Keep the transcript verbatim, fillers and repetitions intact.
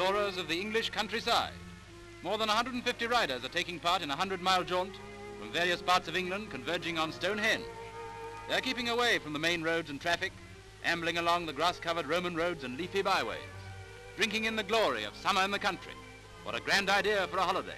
explorers of the English countryside. More than one hundred fifty riders are taking part in a hundred mile jaunt from various parts of England converging on Stonehenge. They're keeping away from the main roads and traffic, ambling along the grass-covered Roman roads and leafy byways, drinking in the glory of summer in the country. What a grand idea for a holiday.